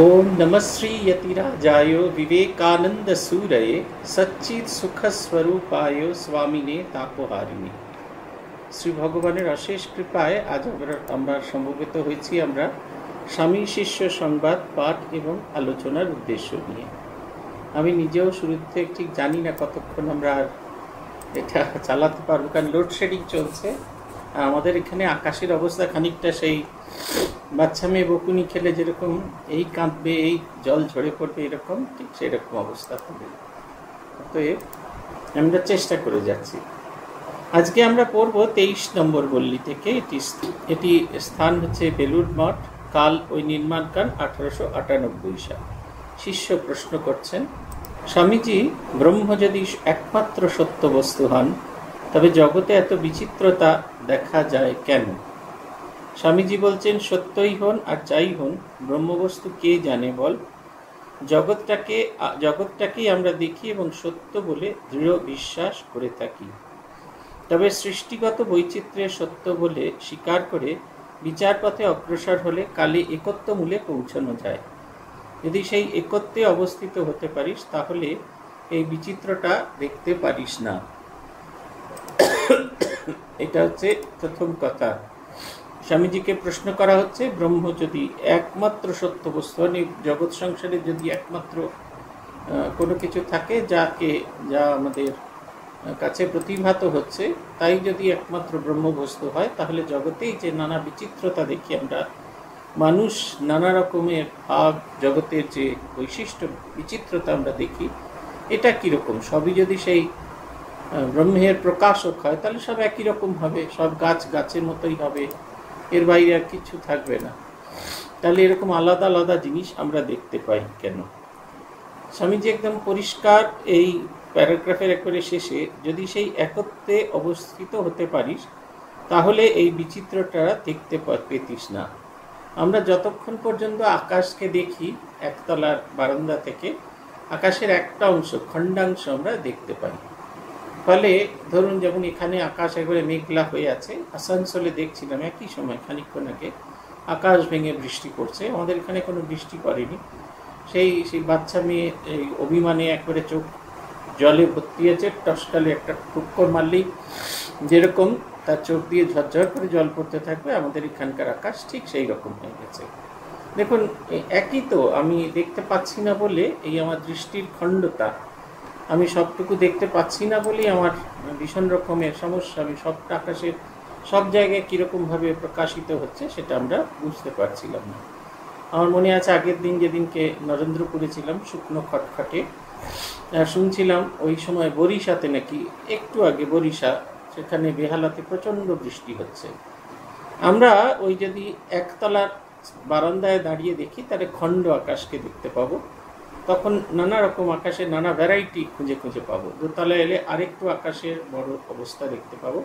ओम नमस्त्री यतिराजायो विवेकानंद सूरये सच्चित सुख स्वरूपायो स्वामिने तापहारिणी। श्री भगवानेर अशेष कृपाय आज आमरा सम्भवित होयेछि आमरा स्वामी शिष्य संवाद पाठ एवं आलोचनार उद्देश्य निये। आमि निजेओ शुरूते ठीक जानि ना कतक्षण आमरा एटा चालाते पारबो, कारण लोडशेडिंग चलछे। आमादेर एखाने आकाशेर अवस्था खानिकटा सेई बाच्चा मेये बकुनी खेले जेरकम एई काँपबे एई जल झरे पड़बे एरकम ठीक सेरकम अवस्था होबे। अतएव आमरा चेष्टा करे जाच्छि। आजके आमरा पढ़बो 23 नम्बर गल्ली थेके। एटी स्थान हच्छे बेलूर मठ, काल ओई निर्माणकाल 1898 साल। शिष्य प्रश्न करछेन, स्वामीजी ब्रह्म यदि एकमात्र सत्य वस्तु हन तबे जगते एत विचित्रता देखा जाए केन? स्वामीजी बोलছেন सत्यই হন আর যাই হন ব্রহ্মবস্তু কে জানে বল। জগৎটাকেই আমরা দেখি এবং সত্য বলে দৃঢ় বিশ্বাস করে থাকি। তবে সৃষ্টিগত বৈচিত্র্যের সত্য বলে স্বীকার করে বিচারপথে অগ্রসর হলে কালে একত্ব মূলে পৌঁছানো যায়। যদি সেই একত্বে অবস্থিত হতে পারিস তাহলে এই বিচিত্রতা দেখতে পারিস না। এটা হচ্ছে প্রথম কথা। স্বামীজিকে প্রশ্ন করা হচ্ছে, ব্রহ্ম যদি একমাত্র সত্য বস্তু হয়, জগৎ সংসারে যদি একমাত্র কোনো কিছু থাকে যা আমাদের কাছে প্রতিভাত হচ্ছে, তাই যদি একমাত্র ব্রহ্ম বস্তু হয় তাহলে জগতেই যে নানা বিচিত্রতা দেখি আমরা, মানুষ নানা রকমের ভাব, জগতের যে বৈশিষ্ট্য বিচিত্রতা আমরা দেখি, এটা কীরকম? সবই যদি সেই ব্রহ্মের প্রকাশক হয় তাহলে সব একই রকম হবে, সব গাছ গাছের মতোই হবে, এর বাইরে আর কিছু থাকবে না। তাহলে এরকম আলাদা আলাদা জিনিস আমরা দেখতে পাই কেন? স্বামীজি একদম পরিষ্কার এই প্যারাগ্রাফের একেবারে শেষে, যদি সেই একত্বে অবস্থিত হতে পারিস তাহলে এই বিচিত্রটা দেখতে পেতিস না। আমরা যতক্ষণ পর্যন্ত আকাশকে দেখি একতলার বারান্দা থেকে, আকাশের একটা অংশ খণ্ডাংশ আমরা দেখতে পাই। ফলে ধরুন যখন এখানে আকাশ একবারে মেঘলা হয়ে আছে, আসানসোলে দেখছিলাম একই সময় খানিকক্ষণ আগে আকাশ ভেঙে বৃষ্টি পড়ছে, আমাদের এখানে কোনো বৃষ্টি পড়েনি। সেই বাচ্চা মেয়ে এই অভিমানে একবারে চোখ জলে ভর্তি আছে, টসকালে একটা টুক্কর মারলেই যেরকম তার চোখ দিয়ে ঝরঝর করে জল পড়তে থাকবে, আমাদের এখানকার আকাশ ঠিক সেই রকম হয়ে গেছে। দেখুন একই তো, আমি দেখতে পাচ্ছি না বলে এই আমার দৃষ্টির খণ্ডতা, আমি সবটুকু দেখতে পাচ্ছি না বলেই আমার ভীষণ রকমের সমস্যা। আমি সব আকাশের সব জায়গায় কীরকমভাবে প্রকাশিত হচ্ছে সেটা আমরা বুঝতে পারছিলাম না। আমার মনে আছে আগের দিন যেদিনকে নরেন্দ্রপুরে ছিলাম, শুকনো খটখটে শুনছিলাম ওই সময় বরিশাতে নাকি একটু আগে বরিশা, সেখানে বেহালাতে প্রচণ্ড বৃষ্টি হচ্ছে। আমরা ওই যদি একতলার বারান্দায় দাঁড়িয়ে দেখি তাহলে খণ্ড আকাশকে দেখতে পাবো, তখন নানা রকম আকাশে নানা ভ্যারাইটি খুঁজে খুঁজে পাবো। দোতলায় এলে আরেকটু আকাশের বড় অবস্থা দেখতে পাবো।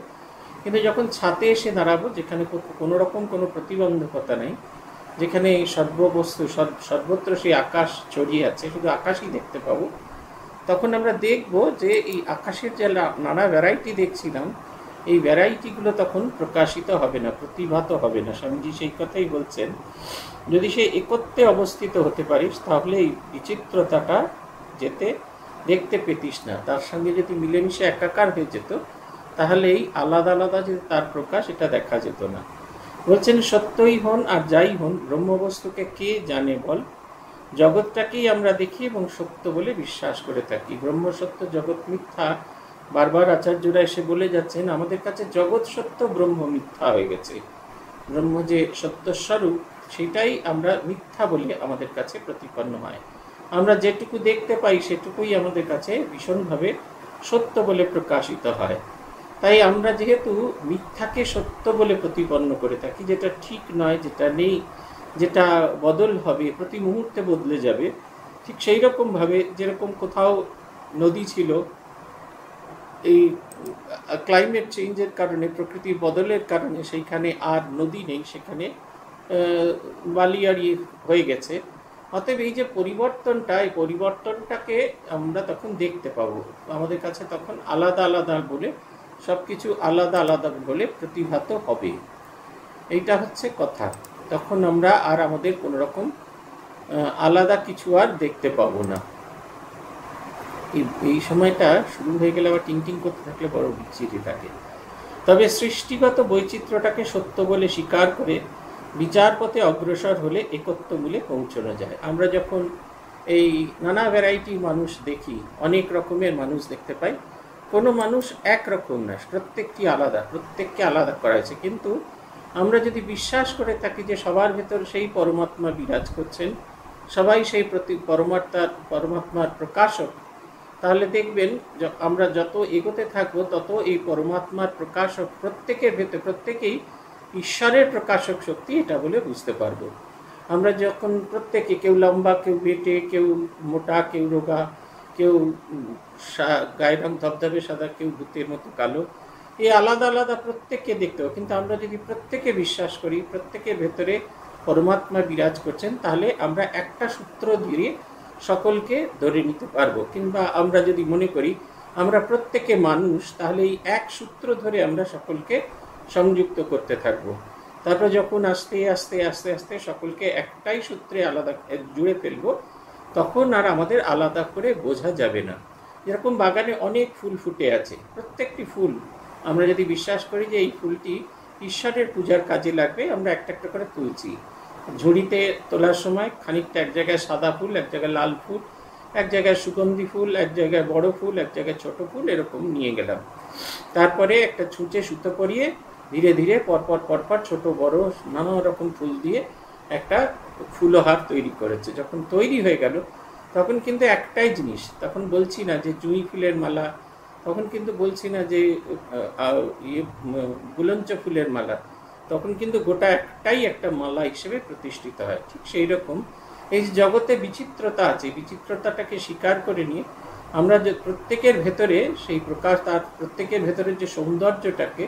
কিন্তু যখন ছাতে এসে দাঁড়াবো, যেখানে কোনো রকম কোনো প্রতিবন্ধকতা নেই, যেখানে সর্ববস্তু সর্বত্র সেই আকাশ ছড়িয়ে আছে, শুধু আকাশই দেখতে পাবো, তখন আমরা দেখবো যে এই আকাশের যে নানা ভ্যারাইটি দেখছিলাম এই ভ্যারাইটিগুলো তখন প্রকাশিত হবে না, প্রতিভাত হবে না। স্বামীজি সেই কথাই বলছেন, যদি সে একত্রে অবস্থিত হতে পারিস তাহলে এই বিচিত্রতাটা যেতে দেখতে পেতিস না। তার সঙ্গে যদি মিলেমিশে একাকার হয়ে যেত তাহলে এই আলাদা আলাদা যে তার প্রকাশ এটা দেখা যেত না। বলছেন সত্যই হন আর যাই হন ব্রহ্মবস্তুকে কে জানে বল। জগৎটাকেই আমরা দেখি এবং সত্য বলে বিশ্বাস করে থাকি। ব্রহ্ম সত্য, জগৎ মিথ্যা বারবার আচার্যরা এসে বলে যাচ্ছেন। আমাদের কাছে জগৎ সত্য, ব্রহ্ম মিথ্যা হয়ে গেছে। ব্রহ্ম যে সত্যস্বরূপ সেটাই আমরা মিথ্যা বলে আমাদের কাছে প্রতিপন্ন হয়। আমরা যেটুকু দেখতে পাই সেটুকুই আমাদের কাছে ভীষণভাবে সত্য বলে প্রকাশিত হয়। তাই আমরা যেহেতু মিথ্যাকে সত্য বলে প্রতিপন্ন করে থাকি, যেটা ঠিক নয়, যেটা নেই, যেটা বদল হবে, প্রতি মুহূর্তে বদলে যাবে, ঠিক সেই রকমভাবে যেরকম কোথাও নদী ছিল, এই ক্লাইমেট চেঞ্জের কারণে, প্রকৃতির বদলের কারণে সেইখানে আর নদী নেই, সেখানে বালিয়াড়ি হয়ে গেছে। অতএব এই যে পরিবর্তনটা, এই পরিবর্তনটাকে আমরা তখন দেখতে পাবো। আমাদের কাছে তখন আলাদা আলাদা বলে সব কিছু আলাদা আলাদা বলে প্রতিভাত হবে। এইটা হচ্ছে কথা। তখন আমরা আর আমাদের কোনোরকম आलादा किछु आर देखते पाबो ना। এই সময়টা শুরু হয়ে গেলে আবার টিং টিং করতে থাকলে বড় বিচ্ছিরি থাকে। তবে সৃষ্টিগত বৈচিত্র্যটাকে সত্য বলে স্বীকার করে বিচার পথে অগ্রসর হলে একত্ব মূলে পৌঁছানো যায়। আমরা যখন এই নানা ভ্যারাইটি মানুষ দেখি, অনেক রকমের মানুষ দেখতে পাই, কোনো মানুষ এক রকম না, প্রত্যেকটি আলাদা, প্রত্যেককে আলাদা করা হয়েছে। কিন্তু আমরা যদি বিশ্বাস করে থাকি যে সবার ভেতর সেই পরমাত্মা বিরাজ করছেন, সবাই সেই পরমাত্মার প্রকাশক, তাহলে দেখবেন আমরা যত এগোতে থাকবো তত এই পরমাত্মার প্রকাশক প্রত্যেকের ভেতর প্রত্যেকেই ঈশ্বরের প্রকাশক শক্তি, এটা বলে বুঝতে পারবো। আমরা যখন প্রত্যেকে, কেউ লম্বা, কেউ বেটে, কেউ মোটা, কেউ রোগা, কেউ গায়ের রং ধবধবে সাদা, কেউ ভূতের মতো কালো, এই আলাদা আলাদা প্রত্যেককে দেখতে হবে। কিন্তু আমরা যদি প্রত্যেকে বিশ্বাস করি প্রত্যেকের ভেতরে পরমাত্মা বিরাজ করছেন, তাহলে আমরা একটা সূত্র দিয়ে সকলকে ধরে নিতে পারবো। কিংবা আমরা যদি মনে করি আমরা প্রত্যেকে মানুষ, তাহলে এই এক সূত্র ধরে আমরা সকলকে সংযুক্ত করতে থাকবো। তারপর যখন আস্তে আস্তে আস্তে আস্তে সকলকে একটাই সূত্রে আলাদা জুড়ে ফেলবো, তখন আর আমাদের আলাদা করে বোঝা যাবে না। যেরকম বাগানে অনেক ফুল ফুটে আছে, প্রত্যেকটি ফুল আমরা যদি বিশ্বাস করি যে এই ফুলটি ঈশ্বরের পূজার কাজে লাগবে, আমরা একটা একটা করে তুলছি। ঝুড়িতে তোলার সময় খানিকটা এক জায়গায় সাদা ফুল, এক জায়গায় লাল ফুল, এক জায়গায় সুগন্ধি ফুল, এক জায়গায় বড় ফুল, এক জায়গায় ছোট ফুল, এরকম নিয়ে গেলাম। তারপরে একটা ছুঁচে সুতো পরিয়ে ধীরে ধীরে পরপর পরপর ছোট বড় নানা রকম ফুল দিয়ে একটা ফুলহার তৈরি করেছে। যখন তৈরি হয়ে গেল তখন কিন্তু একটাই জিনিস, তখন বলছি না যে জুঁই ফুলের মালা, তখন কিন্তু বলছি না যে গুলঞ্চ ফুলের মালা, তখন কিন্তু গোটা একটাই একটা মালা হিসেবে প্রতিষ্ঠিত হয়। ঠিক সেই রকম এই জগতে বিচিত্রতা আছে, বিচিত্রতাটাকে স্বীকার করে নিয়ে আমরা যে প্রত্যেকের ভেতরে সেই প্রকাশ, তার প্রত্যেকের ভেতরে যে সৌন্দর্যটাকে,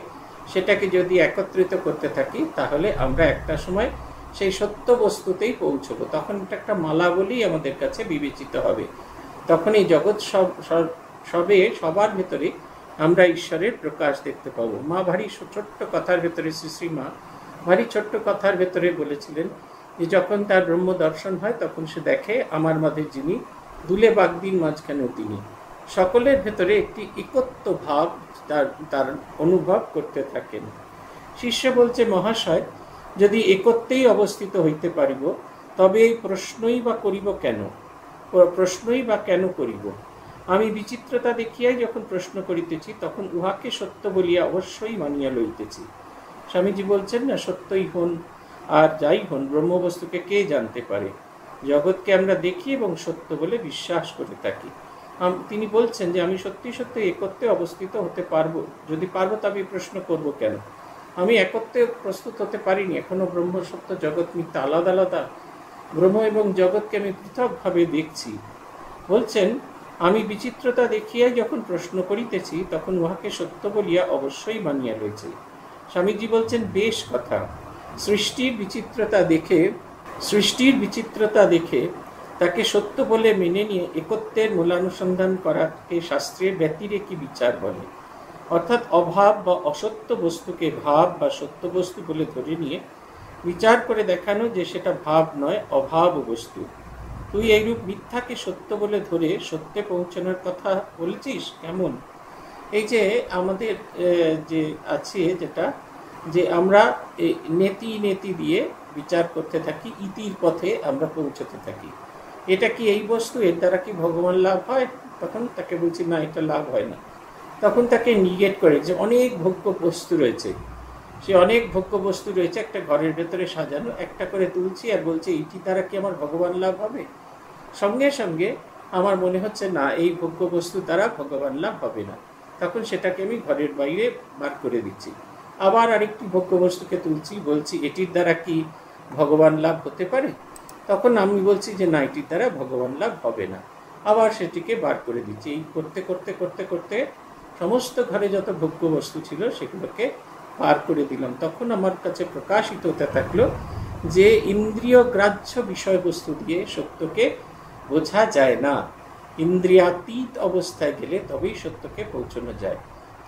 সেটাকে যদি একত্রিত করতে থাকি, তাহলে আমরা একটা সময় সেই সত্য বস্তুতেই পৌঁছবো। তখন এটা একটা মালা বলেই আমাদের কাছে বিবেচিত হবে। তখন এই জগৎ সবে সবার ভেতরে আমরা ঈশ্বরের প্রকাশ দেখতে পাবো। মা ভারী ছোট্ট কথার ভেতরে, শ্রীশ্রীমা ভারী ছোট্ট কথার ভেতরে বলেছিলেন যে যখন তার ব্রহ্ম দর্শন হয় তখন সে দেখে আমার মাঝে যিনি, দুলে বাগদিন মাঝখানেও তিনি। সকলের ভেতরে একটি একত্ব ভাব তার অনুভব করতে থাকেন। শিষ্য বলছে, মহাশয়, যদি একত্বেই অবস্থিত হইতে পারিব তবে এই প্রশ্নই বা করিব কেন, প্রশ্নই বা কেন করিব? আমি বিচিত্রতা দেখিয়াই যখন প্রশ্ন করিতেছি তখন উহাকে সত্য বলিয়া অবশ্যই মানিয়া লইতেছি। স্বামীজি বলছেন না, সত্যই হন আর যাই হন, ব্রহ্মবস্তুকে কে জানতে পারে? জগৎকে আমরা দেখি এবং সত্য বলে বিশ্বাস করে থাকি। তিনি বলছেন যে আমি সত্যি সত্যি একত্রে অবস্থিত হতে পারবো, যদি পারবো তবে প্রশ্ন করব কেন? আমি একত্রে প্রস্তুত হতে পারিনি, এখনও ব্রহ্ম সত্য জগৎ মিথ্যা, আলাদা আলাদা ব্রহ্ম এবং জগৎকে আমি পৃথকভাবে দেখছি। বলছেন আমি বিচিত্রতা দেখিয়াই যখন প্রশ্ন করিতেছি তখন উহাকে সত্য বলিয়া অবশ্যই মানিয়া লইতেছি। স্বামীজি বলছেন, বেশ কথা, সৃষ্টির বিচিত্রতা দেখে তাকে সত্য বলে মেনে নিয়ে একত্বের মূলানুসন্ধান করাকে শাস্ত্রের ব্যতিরেকি বিচার বলে। অর্থাৎ অভাব বা অসত্য বস্তুকে ভাব বা সত্য বস্তু বলে ধরে নিয়ে বিচার করে দেখানো যে সেটা ভাব নয়, অভাব বস্তু। তুই এইরূপ মিথ্যাকে সত্য বলে ধরে সত্যে পৌঁছানোর কথা বলছিস কেমন? এই যে আমাদের যে আছে, যেটা যে আমরা নেতি নেতি দিয়ে বিচার করতে থাকি, ইতির পথে আমরা পৌঁছতে থাকি, এটা কি এই বস্তু, এর দ্বারা কি ভগবান লাভ হয়? তখন তাকে বলছি না, এটা লাভ হয় না। তখন তাকে নিগেট করে যে অনেক ভোগ্য বস্তু রয়েছে, সে অনেক ভোগ্য বস্তু রয়েছে একটা ঘরের ভেতরে সাজানো, একটা করে তুলছি আর বলছে এইটি দ্বারা কি আমার ভগবান লাভ হবে? সঙ্গে সঙ্গে আমার মনে হচ্ছে না, এই ভোগ্য বস্তু দ্বারা ভগবান লাভ হবে না, তখন সেটাকে আমি ঘরের বাইরে বার করে দিচ্ছি। আবার আরেকটি ভোগ্য বস্তুকে তুলছি, বলছি এটির দ্বারা কি ভগবান লাভ হতে পারে? তখন আমি বলছি যে না, এটির দ্বারা ভগবান লাভ হবে না, আবার সেটিকে বার করে দিচ্ছি। এই করতে করতে করতে করতে সমস্ত ঘরে যত ভোগ্য বস্তু ছিল সেগুলোকে পার করে দিলাম। তখন আমার কাছে প্রকাশিত হতে থাকলো যে ইন্দ্রিয় গ্রাহ্য বিষয়বস্তু দিয়ে সত্যকে বোঝা যায় না, ইন্দ্রিয়াতীত অবস্থায় গেলে তবেই সত্যকে পৌঁছানো যায়।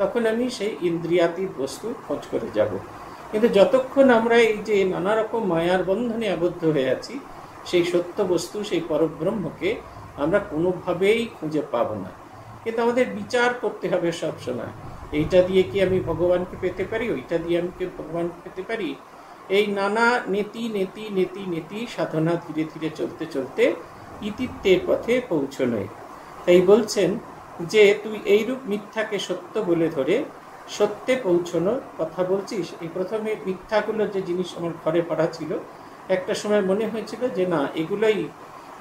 তখন আমি সেই ইন্দ্রিয়াতীত বস্তু খোঁজ করে যাব। কিন্তু যতক্ষণ আমরা এই যে নানারকম মায়ার বন্ধনে আবদ্ধ হয়ে আছি, সেই সত্য বস্তু সেই পরব্রহ্মকে আমরা কোনোভাবেই খুঁজে পাবো না। কিন্তু আমাদের বিচার করতে হবে সব সময়, এইটা দিয়ে কি আমি ভগবানকে পেতে পারি, ওইটা দিয়ে আমি কি ভগবানকে পেতে পারি। এই নানা নীতি নীতি নীতি নীতি সাধনা ধীরে ধীরে চলতে চলতে ইতিত্বের পথে পৌঁছানোয়। তাই বলছেন যে তুই এইরূপ মিথ্যাকে সত্য বলে ধরে সত্যে পৌঁছানোর কথা বলছিস। এই প্রথমে মিথ্যাগুলো যে জিনিস আমার ঘরে পড়া ছিল, একটা সময় মনে হয়েছিল যে না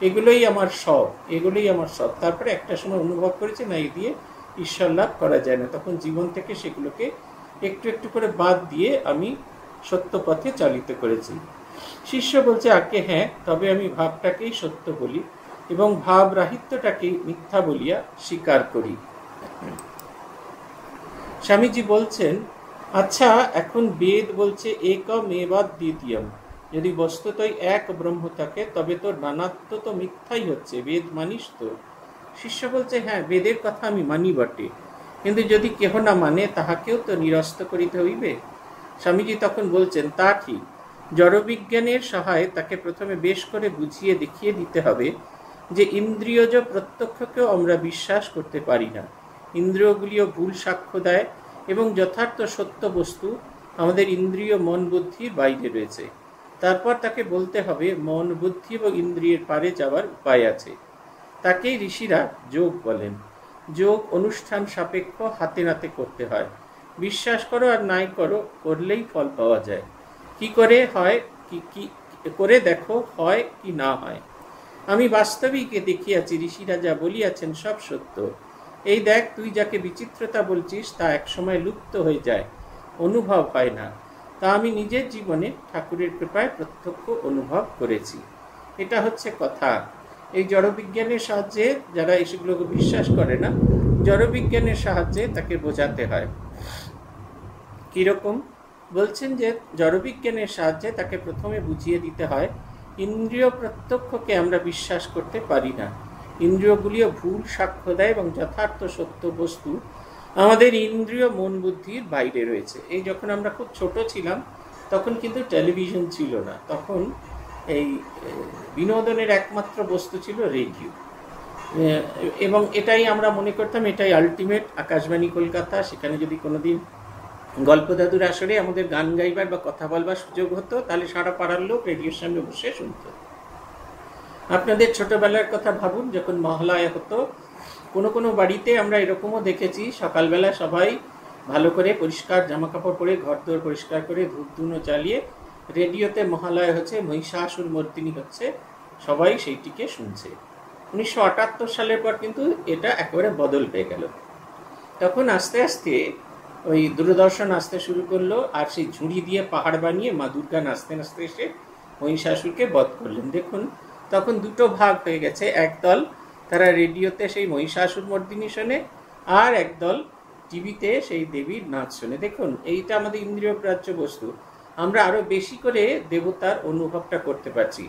এগুলোই আমার সব, এগুলোই আমার সব। তারপরে একটা সময় অনুভব করেছে না এই দিয়ে ঈশ্বর লাভ করা যায় না, তখন জীবন থেকে সেগুলোকে একটু একটু করে বাদ দিয়ে আমি সত্য পথে চালিত করেছি। শিষ্য বলছে আগে হ্যাঁ, তবে আমি ভাবটাকেই সত্য বলি এবং ভাব রাহিত্যটাকেই মিথ্যা বলিয়া স্বীকার করি। স্বামীজি বলছেন আচ্ছা এখন বেদ বলছে একম এবাদ দ্বিতীয়ম, যদি বস্তুতই এক ব্রহ্ম থাকে তবে তো নানাত্ব তো মিথ্যাই হচ্ছে, বেদ মানিস তো? শিষ্য বলছে হ্যাঁ বেদের কথা আমি মানি বটে, কিন্তু যদি কেহ না মানে তাহাকেও তো নিরস্ত করিতে হইবে। স্বামীজি তখন বলছেন তা ঠিক, জড়বিজ্ঞানের সহায়ে তাকে প্রথমে বেশ করে বুঝিয়ে দেখিয়ে দিতে হবে যে ইন্দ্রিয়জ প্রত্যক্ষকেও আমরা বিশ্বাস করতে পারি না, ইন্দ্রিয়গুলিও ভুল সাক্ষ্য দেয় এবং যথার্থ সত্য বস্তু আমাদের ইন্দ্রিয় মন বুদ্ধির বাইরে রয়েছে। তারপর তাকে বলতে হবে মন বুদ্ধি এবং ইন্দ্রিয়ের পারে যাওয়ার উপায় আছে, তাকেই ঋষিরা যোগ বলেন। যোগ অনুষ্ঠান সাপেক্ষ, হাতে নাতে করতে হয়, বিশ্বাস করো আর নাই করো করলেই ফল পাওয়া যায়। কি করে হয় কি করে দেখো হয় কি না হয়। আমি বাস্তবিকে দেখিয়াছি ঋষিরা যা বলিয়াছেন সব সত্য। এই দেখ তুই যাকে বিচিত্রতা বলছিস তা একসময় লুপ্ত হয়ে যায়, অনুভব হয় না, তা আমি নিজের জীবনে ঠাকুরের কৃপায় প্রত্যক্ষ অনুভব করেছি। এটা হচ্ছে কথা। এই জড়বিজ্ঞানের সাহায্যে যারা এসবগুলোকে বিশ্বাস করে না, জড়বিজ্ঞানের সাহায্যে তাকে বোঝাতে হয়। কীরকম? বলছেন যে জড়বিজ্ঞানের সাহায্যে তাকে প্রথমে বুঝিয়ে দিতে হয় ইন্দ্রিয় প্রত্যক্ষকে আমরা বিশ্বাস করতে পারি না, ইন্দ্রিয়গুলিও ভুল সাক্ষ্য দেয় এবং যথার্থ সত্য বস্তু আমাদের ইন্দ্রিয় মন বুদ্ধির বাইরে রয়েছে। এই যখন আমরা খুব ছোট ছিলাম তখন কিন্তু টেলিভিশন ছিল না, তখন এই বিনোদনের একমাত্র বস্তু ছিল রেডিও, এবং এটাই আমরা মনে করতাম এটাই আলটিমেট। আকাশবাণী কলকাতা, সেখানে যদি কোনোদিন গল্পদাদুর আসরে আমাদের গান গাইবার বা কথা বলবার সুযোগ হতো তাহলে সারা পাড়ার লোক রেডিওর সামনে বসে শুনত। আপনাদের ছোটবেলার কথা ভাবুন, যখন মহালয়া হতো কোনো বাড়িতে আমরা এরকমও দেখেছি সকালবেলা সবাই ভালো করে পরিষ্কার জামাকাপড় পরে ঘরদোর পরিষ্কার করে ধূপ ধুনো জ্বালিয়ে রেডিওতে মহালয়া হচ্ছে, মহিষাসুর মর্দিনী হচ্ছে, সবাই সেইটিকে শুনছে। 1978 সালের পর কিন্তু এটা একেবারে বদল হয়ে গেল। তখন আস্তে আস্তে ওই দূরদর্শন আসতে শুরু করলো, আর সেই ঝুড়ি দিয়ে পাহাড় বানিয়ে মা দুর্গা নাচতে নাচতে এসে মহিষাসুরকে বধ করলেন। দেখুন তখন দুটো ভাগ হয়ে গেছে, একদল তারা রেডিওতে সেই মহিষাসুর মর্দিনী শোনে আর একদল টিভিতে সেই দেবীর নাচ শোনে। দেখুন এইটা আমাদের ইন্দ্রিয় গ্রাহ্য বস্তু, আমরা আরও বেশি করে দেবতার অনুভবটা করতে পারছি।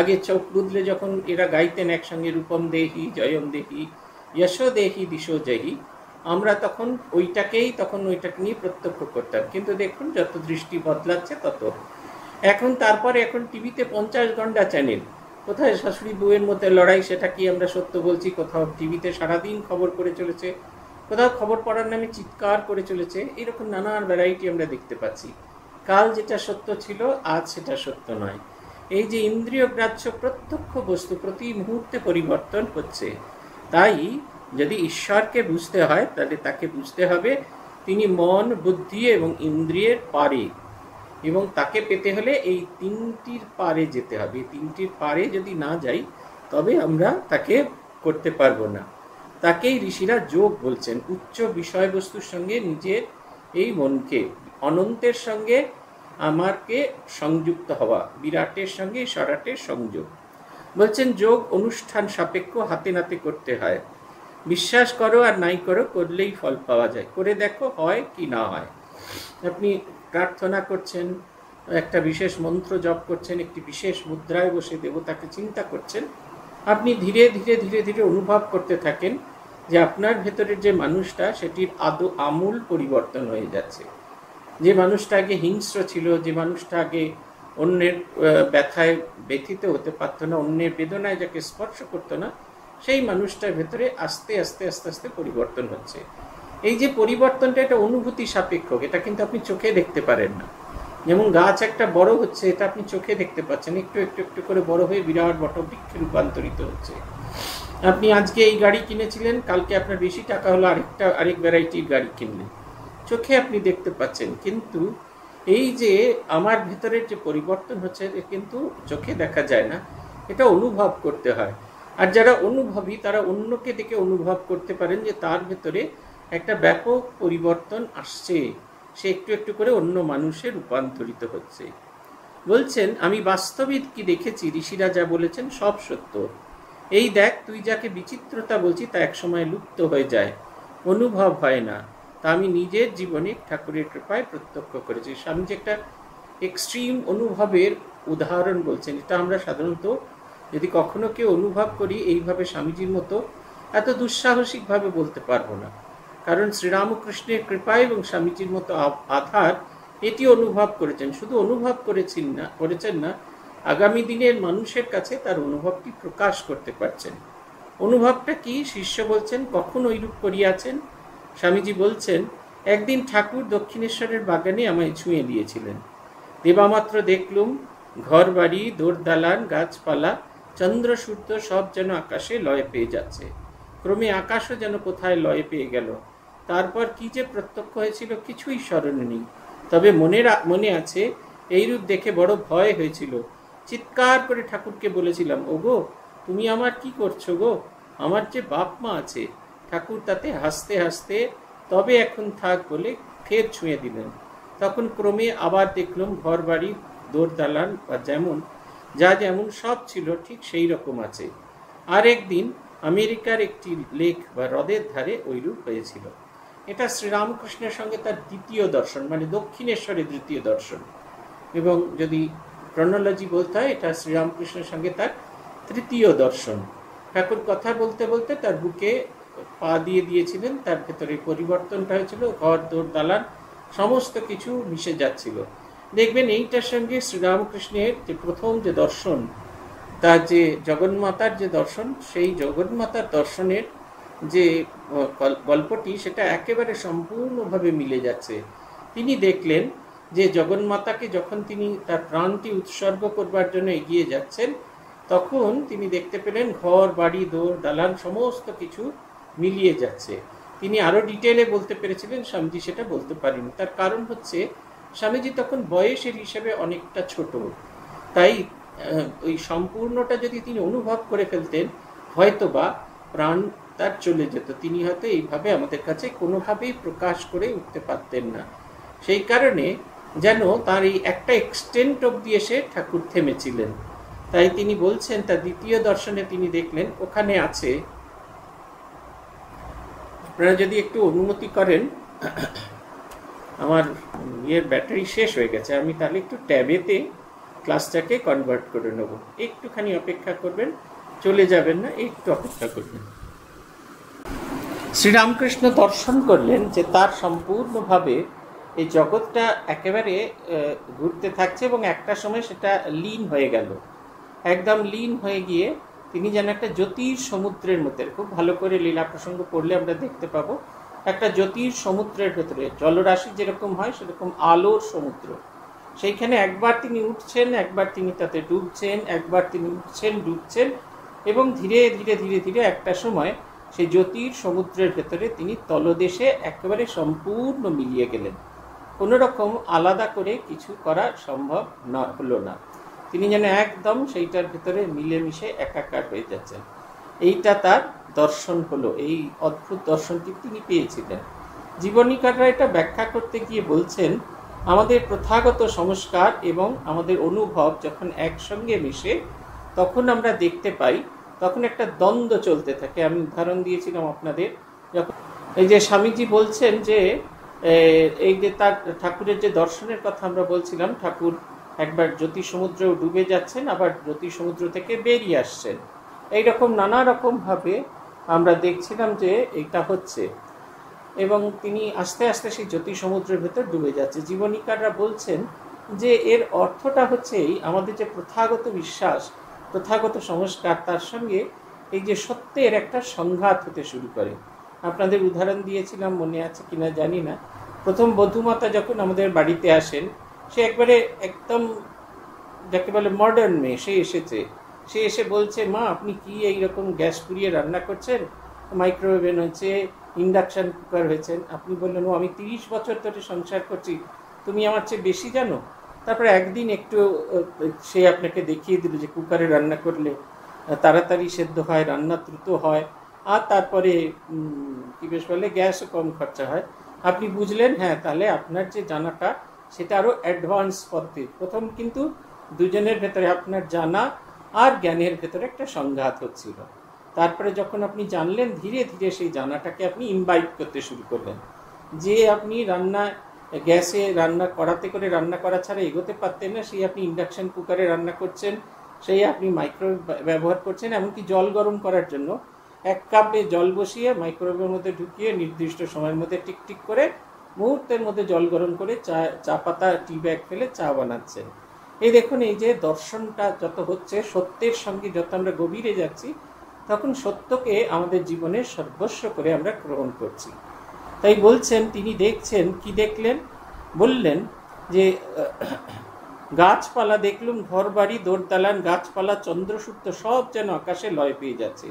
আগে চোখ বুদলে যখন এরা গাইতেন একসঙ্গে রূপম দেহি জয়ম দেহি যশো দেহি দিশো জহি, আমরা তখন ওইটাকে নিয়ে প্রত্যক্ষ করতাম। কিন্তু দেখুন যত দৃষ্টি বদলাচ্ছে তত এখন, তারপরে এখন টিভিতে 50 ঘন্টা চ্যানেল, কোথায় শাশুড়ি বউয়ের মধ্যে লড়াই সেটা কি আমরা সত্য বলছি, কোথাও টিভিতে সারাদিন খবর করে চলেছে, কোথাও খবর পড়ার নামে চিৎকার করে চলেছে, এরকম নানান ভ্যারাইটি আমরা দেখতে পাচ্ছি। কাল যেটা সত্য ছিল আজ সেটা সত্য নয়। এই যে ইন্দ্রিয় গ্রাহ্য প্রত্যক্ষ বস্তু প্রতি মুহূর্তে পরিবর্তন হচ্ছে। তাই যদি ঈশ্বরকে বুঝতে হয় তাহলে তাকে বুঝতে হবে তিনি মন বুদ্ধি এবং ইন্দ্রিয়ের পারে, এবং তাকে পেতে হলে এই তিনটির পারে যেতে হবে। তিনটির পারে যদি না যাই তবে আমরা তাকে করতে পারব না। তাকেই ঋষিরা যোগ বলছেন, উচ্চ বিষয়বস্তুর সঙ্গে নিজের এই মনকে, অনন্তের সঙ্গে আমারকে সংযুক্ত হওয়া, বিরাটের সঙ্গে সরাটের সংযোগ। বলছেন যোগ অনুষ্ঠান সাপেক্ষ, হাতে নাতে করতে হয়, বিশ্বাস করো আর নাই করো করলেই ফল পাওয়া যায়, করে দেখো হয় কি না হয়। আপনি প্রার্থনা করছেন, একটা বিশেষ মন্ত্র জপ করছেন, একটি বিশেষ মুদ্রায় বসে দেবতাকে চিন্তা করছেন, আপনি ধীরে ধীরে ধীরে ধীরে অনুভব করতে থাকেন যে আপনার ভেতরের যে মানুষটা সেটির আদৌ আমূল পরিবর্তন হয়ে যাচ্ছে। যে মানুষটা আগে হিংস্র ছিল, যে মানুষটা আগে अन्येर व्यथाय व्यथित होते पारतो ना, अन्येर बेदनाय जाके स्पर्श करतो ना, सेई मानुषटार भेतरे आस्ते आस्ते आस्ते आस्ते परिवर्तन होच्छे। এই যে পরিবর্তনটা এটা অনুভূতি সাপেক্ষ, এটা কিন্তু আপনি চোখে দেখতে পারেন না। যেমন গাছ একটা বড় হচ্ছে, এটা আপনি চোখে দেখতে পাচ্ছেন, একটু একটু একটু করে বড় হয়ে বিরাট বটবৃক্ষে রূপান্তরিত হচ্ছে। আপনি আজকে এই গাড়ি কিনেছিলেন, কালকে আপনার বেশি টাকা হলো, আরেক ভ্যারাইটির গাড়ি কিনলেন, চোখে আপনি দেখতে পাচ্ছেন। কিন্তু এই যে আমার ভিতরের যে পরিবর্তন হচ্ছে এটা কিন্তু চোখে দেখা যায় না, এটা অনুভব করতে হয়। আর যারা অনুভবী তারা অন্যকে দেখে অনুভব করতে পারেন যে তার ভিতরে একটা ব্যাপক পরিবর্তন আসছে, সে একটু একটু করে অন্য মানুষে রূপান্তরিত হচ্ছে। বলছেন আমি বাস্তবিক কি দেখেছি, ঋষিরা যা বলেছেন সব সত্য। এই দেখ, তুই যাকে বিচিত্রতা বলছি তা একসময় লুপ্ত হয়ে যায়, অনুভব হয় না। তা আমি নিজের জীবনে ঠাকুরের কৃপায় প্রত্যক্ষ করেছি। স্বামী যে একটা এক্সট্রিম অনুভবের উদাহরণ বলছেন, এটা আমরা সাধারণত যদি কখনো কেউ অনুভব করি এইভাবে স্বামীজির মতো এত দুঃসাহসিকভাবে বলতে পারবো না, কারণ শ্রীরামকৃষ্ণের কৃপায় এবং স্বামীজির মতো আধার এটি অনুভব করেছেন। শুধু অনুভব করেছেন না, আগামী দিনের মানুষের কাছে তার অনুভবটি প্রকাশ করতে পারছেন। অনুভবটা কি? শিষ্য বলছেন কখন ঐরূপ করিয়াছেন? স্বামীজি বলছেন একদিন ঠাকুর দক্ষিণেশ্বরের বাগানে আমায় ছুঁয়ে দিয়েছিলেন। দেবামাত্র দেখলুম ঘর বাড়ি, দোরদালান, গাছপালা, চন্দ্র সূর্য সব যেন আকাশে লয় পেয়ে যাচ্ছে। ক্রমে আকাশও যেন কোথায় লয় পেয়ে গেল। তারপর কি যে প্রত্যক্ষ হয়েছিল কিছুই স্মরণে নেই, তবে মনে আছে এইরূপ দেখে বড় ভয় হয়েছিল। চিৎকার করে ঠাকুরকে বলেছিলাম, ওগো তুমি আমার কি করছো গো, আমার যে বাপ মা আছে। ঠাকুর তাতে হাসতে হাসতে তবে এখন থাক বলে ফের ছুঁয়ে দিলেন। তখন ক্রমে আবার দেখলাম ঘর বাড়ি, দোরদালান বা যেমন যা যেমন সব ছিল ঠিক সেই রকম আছে। আর একদিন আমেরিকার একটি লেক বা হ্রদের ধারে ওইরূপ হয়েছিল। এটা শ্রীরামকৃষ্ণের সঙ্গে তার দ্বিতীয় দর্শন, মানে দক্ষিণেশ্বরের দ্বিতীয় দর্শন, এবং যদি ক্রনোলজি বলতে হয় এটা শ্রীরামকৃষ্ণের সঙ্গে তার তৃতীয় দর্শন। ঠাকুর কথা বলতে বলতে তার বুকে পা দিয়ে দিয়েছিলেন, তার ভেতরে পরিবর্তনটা হয়েছিল, ঘর দোর দালান সমস্ত কিছু মিশে যাচ্ছিল। দেখবেন এইটার সঙ্গে শ্রীরামকৃষ্ণের যে প্রথম যে দর্শন, তার যে জগন্মাতার যে দর্শন, সেই জগন্মাতার দর্শনের যে গল্পটি সেটা একেবারে সম্পূর্ণভাবে মিলে যাচ্ছে। তিনি দেখলেন যে জগন্মাতাকে যখন তিনি তার প্রাণটি উৎসর্গ করবার জন্য এগিয়ে যাচ্ছেন, তখন তিনি দেখতে পেলেন ঘর বাড়ি দোর দালান সমস্ত কিছু মিলিয়ে যাচ্ছে। তিনি আরও ডিটেলে বলতে পেরেছিলেন, স্বামীজি সেটা বলতে পারেনি। তার কারণ হচ্ছে স্বামীজি তখন বয়সের হিসেবে অনেকটা ছোট, তাই ওই সম্পূর্ণটা যদি তিনি অনুভব করে ফেলতেন হয়তো বা প্রাণ তার চলে যেত, তিনি হয়তো এইভাবে আমাদের কাছে কোনোভাবেই প্রকাশ করে উঠতে পারতেন না। সেই কারণে যেন তার এই একটা এক্সটেন্ট অবধি এসে ঠাকুর থেমেছিলেন। তাই তিনি বলছেন তার দ্বিতীয় দর্শনে তিনি দেখলেন ওখানে আছে, আপনারা যদি একটু অনুমতি করেন, আমার ইয়ের ব্যাটারি শেষ হয়ে গেছে, আমি তাহলে একটু ট্যাবেতে ক্লাসটাকে কনভার্ট করে নেব। একটুখানি অপেক্ষা করবেন, চলে যাবেন না, একটু অপেক্ষা করবেন। শ্রীরামকৃষ্ণ দর্শন করলেন যে তার সম্পূর্ণভাবে এই জগৎটা একেবারে ঘুরতে থাকছে এবং একটা সময় সেটা লীন হয়ে গেল, একদম লীন হয়ে গিয়ে তিনি যেন একটা জ্যোতির সমুদ্রের মধ্যে, খুব ভালো করে লীলা প্রসঙ্গ পড়লে আমরা দেখতে পাবো, একটা জ্যোতির সমুদ্রের ভেতরে জলরাশি যেরকম হয় সেরকম আলোর সমুদ্র, সেইখানে একবার তিনি উঠছেন, একবার তিনি তাতে ডুবছেন, একবার তিনি উঠছেন ডুবছেন, এবং ধীরে ধীরে ধীরে ধীরে একটা সময় সেই জ্যোতির সমুদ্রের ভেতরে তিনি তলদেশে একেবারে সম্পূর্ণ মিলিয়ে গেলেন। কোনো রকম আলাদা করে কিছু করা সম্ভব না, হলো না, তিনি যেন একদম সেইটার ভেতরে মিলেমিশে একাকার হয়ে যাচ্ছেন। এইটা তার দর্শন হলো, এই অদ্ভুত দর্শনটি তিনি পেয়েছিলেন। জীবনীকাররা এটা ব্যাখ্যা করতে গিয়ে বলছেন আমাদের প্রথাগত সংস্কার এবং আমাদের অনুভব যখন একসঙ্গে মিশে তখন আমরা দেখতে পাই, তখন একটা দ্বন্দ্ব চলতে থাকে। আমি উদাহরণ দিয়েছিলাম আপনাদের, যখন এই যে স্বামীজি বলছেন যে এই যে তার ঠাকুরের যে দর্শনের কথা আমরা বলছিলাম, ঠাকুর একবার জ্যোতি সমুদ্রেও ডুবে যাচ্ছেন, আবার জ্যোতি সমুদ্র থেকে বেরিয়ে আসছেন, এইরকম নানা রকমভাবে আমরা দেখছিলাম যে এটা হচ্ছে, এবং তিনি আস্তে আস্তে সেই জ্যোতি সমুদ্রের ভেতর ডুবে যাচ্ছে। জীবনীকাররা বলছেন जे एर अर्थटा होच्छे आमादेर जे प्रथागत विश्वास प्रथागत संस्कार तार संगे एई जे सत्येर एकटा संघात होते शुरू करे। आपनादेर उदाहरण दियेछिलाम मने आछे किना जानि ना, प्रथम बधुमाता जखन आमादेर बाड़ीते आसेन से एकबारे एकदम जाके बोले मडार्न मेये से एसे बोलछे मा आपनि कि एई रकम ग्यास पुड़िये रान्ना करछेन, माइक्रोवेव होयेछे, इंडक्शन कुकार होयेछे, आपनि बोललेन ओ आमि 30 बछर धरे संसार करछि তুমি আমার চেয়ে বেশি জানো। তারপরে একদিন একটু সে আপনাকে দেখিয়ে দিল যে কুকারে রান্না করলে তাড়াতাড়ি সেদ্ধ হয়, রান্না দ্রুত হয়, আর তারপরে কি বেশ বলে গ্যাসও কম খরচা হয়। আপনি বুঝলেন হ্যাঁ তাহলে আপনার যে জানাটা সেটা আরও অ্যাডভান্স পদ্ধতি। প্রথম কিন্তু দুজনের ভেতরে আপনার জানা আর জ্ঞানের ভেতরে একটা সংঘাত হচ্ছিল। তারপরে যখন আপনি জানলেন ধীরে ধীরে সেই জানাটাকে আপনি ইনভাইট করতে শুরু করলেন যে আপনি রান্না গ্যাসে রান্না করাতে করে রান্না করা ছাড়া এগোতে পারতেন না, সেই আপনি ইন্ডাকশন কুকারে রান্না করছেন, সেই আপনি মাইক্রোওয়েভ ব্যবহার করছেন। এমনকি জল গরম করার জন্য এক কাপে জল বসিয়ে মাইক্রোওয়েভের মধ্যে ঢুকিয়ে নির্দিষ্ট সময়ের মধ্যে টিকটিক করে মুহূর্তের মধ্যে জল গরম করে চা পাতা টি ব্যাগ ফেলে চা বানাচ্ছেন। এই দেখুন এই যে দর্শনটা যত হচ্ছে সত্যের সঙ্গে যত আমরা গভীরে যাচ্ছি তখন সত্যকে আমাদের জীবনে সর্বস্ব করে আমরা গ্রহণ করছি। তাই বলছেন তিনি দেখছেন কি দেখলেন, বললেন যে গাছপালা দেখলুম, ঘর বাড়ি দোরদালান গাছপালা চন্দ্রসূত্র সব যেন আকাশে লয় পেয়ে যাচ্ছে,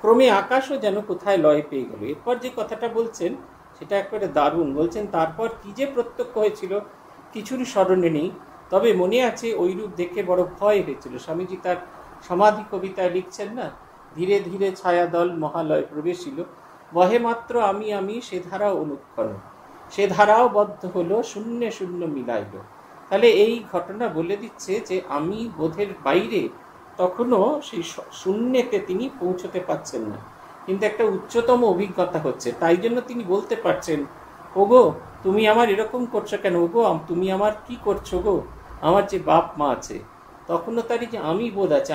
ক্রমে আকাশও যেন কোথায় লয় পেয়ে গেল। এরপর যে কথাটা বলছেন সেটা একেবারে দারুণ। বলছেন তারপর কি যে প্রত্যক্ষ হয়েছিল কিছুরই স্মরণে নেই, তবে মনে আছে ওইরূপ দেখে বড় ভয় হয়েছিল। স্বামীজি তার সমাধি কবিতায় লিখছেন না, ধীরে ধীরে ছায়াদল মহালয় প্রবেশ ছিল, বহে মাত্র আমি আমি সে ধারা অনুক্ষণ, সে ধারাও বদ্ধ হলো, শূন্য শূন্য মিলাইল। তাহলে এই ঘটনা বলে দিচ্ছে যে আমি বোধের বাইরে তখনও সেই শূন্যতে তিনি পৌঁছতে পারছেন না, কিন্তু একটা উচ্চতম অভিজ্ঞতা হচ্ছে। তাই জন্য তিনি বলতে পারছেন ওগো তুমি আমার এরকম করছো কেন, ওগো তুমি আমার কি করছো গো, আমার যে বাপ মা আছে তখনও তারই যে আমি বোধ আছে,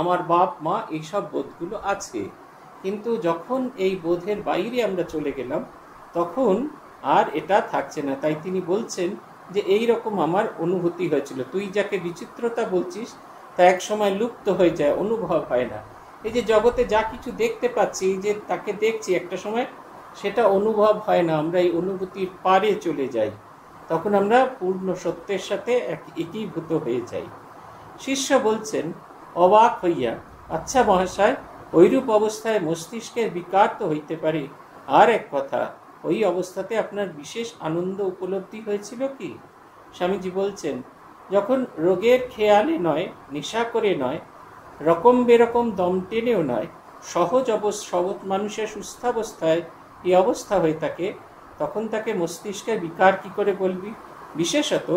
আমার বাপ মা এইসব বোধগুলো আছে। কিন্তু যখন এই বোধের বাইরে আমরা চলে গেলাম তখন আর এটা থাকছে না। তাই তিনি বলছেন যে এই রকম আমার অনুভূতি হয়েছিল, তুই যাকে বিচিত্রতা বলছিস তা এক সময় লুপ্ত হয়ে যায়, অনুভব হয় না। এই যে জগতে যা কিছু দেখতে পাচ্ছি, যে তাকে দেখছি একটা সময় সেটা অনুভব হয় না, আমরা এই অনুভূতির পারে চলে যাই, তখন আমরা পূর্ণ সত্যের সাথে একীভূত হয়ে যাই। শিষ্য বলছেন অবাক হইয়া, আচ্ছা মহাশয় ওইরূপ অবস্থায় মস্তিষ্কের বিকার তো হইতে পারে, আর এক কথা ওই অবস্থাতে আপনার বিশেষ আনন্দ উপলব্ধি হয়েছিল কি? স্বামীজি বলছেন যখন রোগের খেয়ালে নয়, নেশা করে নয়, রকম বেরকম দম টেনেও নয়, সহজ সবল মানুষের সুস্থাবস্থায় এই অবস্থা হয়ে থাকে, তখন তাকে মস্তিষ্কের বিকার কি করে বলবি? বিশেষত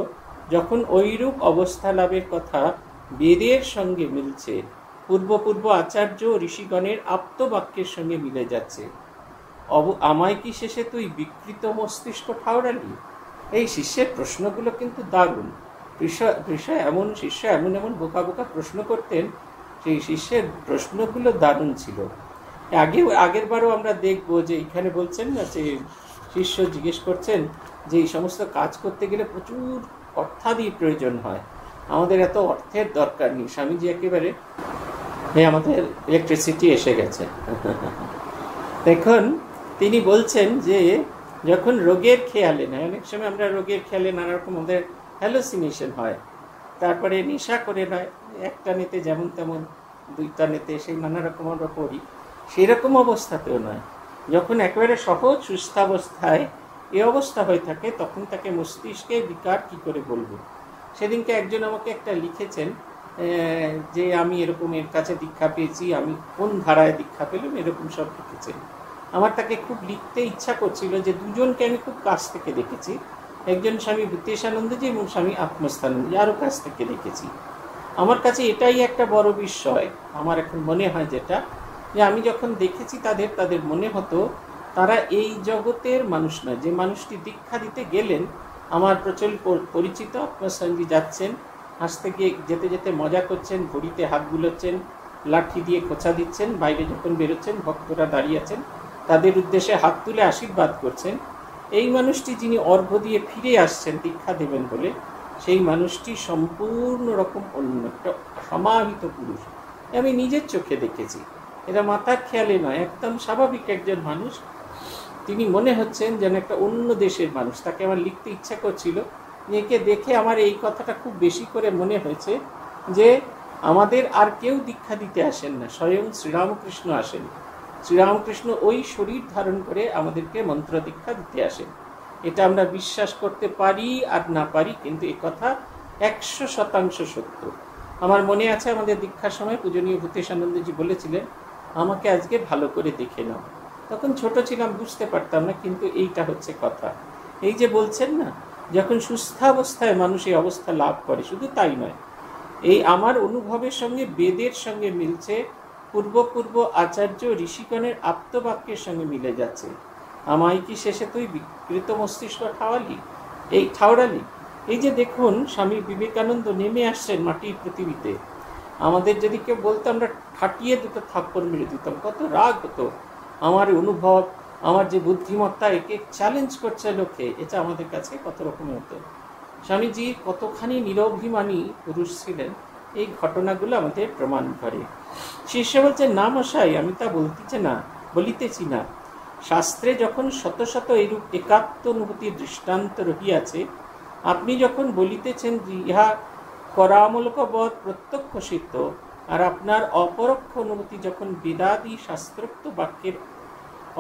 যখন ওইরূপ অবস্থা লাভের কথা বেদের সঙ্গে মিলছে, পূর্ব আচার্য ঋষিগণের আপ্তবাক্যের সঙ্গে মিলে যাচ্ছে, আমায় কি শেষে তুই বিকৃত মস্তিষ্ক ঠাউরালি? এই শিষ্যের প্রশ্নগুলো কিন্তু দারুণ। শিষ্য এমন এমন বোকা বোকা প্রশ্ন করতেন, সেই শিষ্যের প্রশ্নগুলো দারুণ ছিল। আগের বারও আমরা দেখব যে এখানে বলছেন না যে শিষ্য জিজ্ঞেস করছেন যে এই সমস্ত কাজ করতে গেলে প্রচুর অর্থাদি প্রয়োজন হয়, আমাদের এত অর্থের দরকার নেই। স্বামীজি একেবারে আমাদের ইলেকট্রিসিটি এসে গেছে। দেখুন তিনি বলছেন যে যখন রোগের খেয়ালে নয়, অনেক সময় আমরা রোগের খেয়ালে নানারকম আমাদের হ্যালোসিনেশন হয়, তারপরে নেশা করে নয়, একটা নেতে যেমন তেমন দুইটা নেতে সেই নানারকম আমরা পড়ি, সেরকম অবস্থাতেও নয়, যখন একেবারে সহজ সুস্থাবস্থায় এই অবস্থা হয়ে থাকে তখন তাকে মস্তিষ্কের বিকার কী করে বলবো। সেদিনকে একজন আমাকে একটা লিখেছেন যে আমি এরকম এর কাছে দীক্ষা পেয়েছি, আমি কোন ধারায় দীক্ষা পেলাম, এরকম সব লিখেছেন। আমার তাকে খুব লিখতে ইচ্ছা করছিল যে দুজনকে আমি খুব কাছ থেকে দেখেছি, একজন স্বামী ভূতেশানন্দজি এবং স্বামী আত্মস্থানন্দজি, আরও কাছ থেকে দেখেছি। আমার কাছে এটাই একটা বড় বিষয়, আমার এখন মনে হয় যেটা যে আমি যখন দেখেছি তাদের তাদের মনে হতো তারা এই জগতের মানুষ নয়। যে মানুষটি দীক্ষা দিতে গেলেন আমার প্রচুর পরিচিত, আত্মস্থানজি যাচ্ছেন, হাসতে গিয়ে যেতে যেতে মজা করছেন, ঘড়িতে হাত বুলোচ্ছেন, লাঠি দিয়ে খোঁচা দিচ্ছেন, বাইরে যখন বেরোচ্ছেন ভক্তরা দাঁড়িয়ে আছেন তাদের উদ্দেশ্যে হাত তুলে আশীর্বাদ করছেন। এই মানুষটি যিনি অর্ঘ্য দিয়ে ফিরে আসছেন দীক্ষা দেবেন বলে, সেই মানুষটি সম্পূর্ণ রকম অন্য একটা সমাহিত পুরুষ। আমি নিজের চোখে দেখেছি, এরা মাথার খেয়ালে নয়, একদম স্বাভাবিক একজন মানুষ। তিনি মনে হচ্ছেন যেন একটা অন্য দেশের মানুষ। তাকে আমার লিখতে ইচ্ছা করছিল। একে দেখে আমার এই কথাটা খুব বেশি করে মনে হয়েছে যে আমাদের আর কেউ দীক্ষা দিতে আসেন না, স্বয়ং শ্রীরামকৃষ্ণ আসেন। শ্রীরামকৃষ্ণ ওই শরীর ধারণ করে আমাদেরকে মন্ত্র দীক্ষা দিতে আসেন। এটা আমরা বিশ্বাস করতে পারি আর না পারি, কিন্তু এ কথা 100% সত্য। আমার মনে আছে আমাদের দীক্ষার সময় পূজনীয় ভূতেশানন্দজি বলেছিলেন, আমাকে আজকে ভালো করে দেখে নাও। তখন ছোট ছিলাম, বুঝতে পারতাম না, কিন্তু এইটা হচ্ছে কথা। এই যে বলছেন না, যখন সুস্থাবস্থায় মানুষ এই অবস্থা লাভ করে, শুধু তাই নয়, এই আমার অনুভবের সঙ্গে বেদের সঙ্গে মিলছে, পূর্ব আচার্য ঋষিগণের আপ্তবাক্যের সঙ্গে মিলে যাচ্ছে। আমায় কি শেষে তুই বিকৃত মস্তিষ্ক ঠাওরালি। এই যে দেখুন, স্বামী বিবেকানন্দ নেমে আসছেন মাটির পৃথিবীতে। আমাদের যদি কেউ বলতো, আমরা ঠাটিয়ে দুটো থাপ্পড় মেরে দিতাম, কত রাগ হতো। আমার অনুভব, আমার যে বুদ্ধিমত্তা, একে চ্যালেঞ্জ করছে লোকে, এটা আমাদের কাছে কত রকম হতো। স্বামীজি কতখানি নিরভিমানী পুরুষ ছিলেন, এই ঘটনাগুলো আমাদের প্রমাণ করে। শিষ্য বলছে, না মশাই, আমি তা বলিতেছি না। শাস্ত্রে যখন শত শত এরূপ একাত্ম অনুভূতির দৃষ্টান্ত রহিয়াছে, আপনি যখন বলিতেছেন ইহা করামূলকবৎ প্রত্যক্ষ সিদ্ধ, আর আপনার অপরোক্ষ অনুভূতি যখন বেদাদি শাস্ত্রোক্ত বাক্যের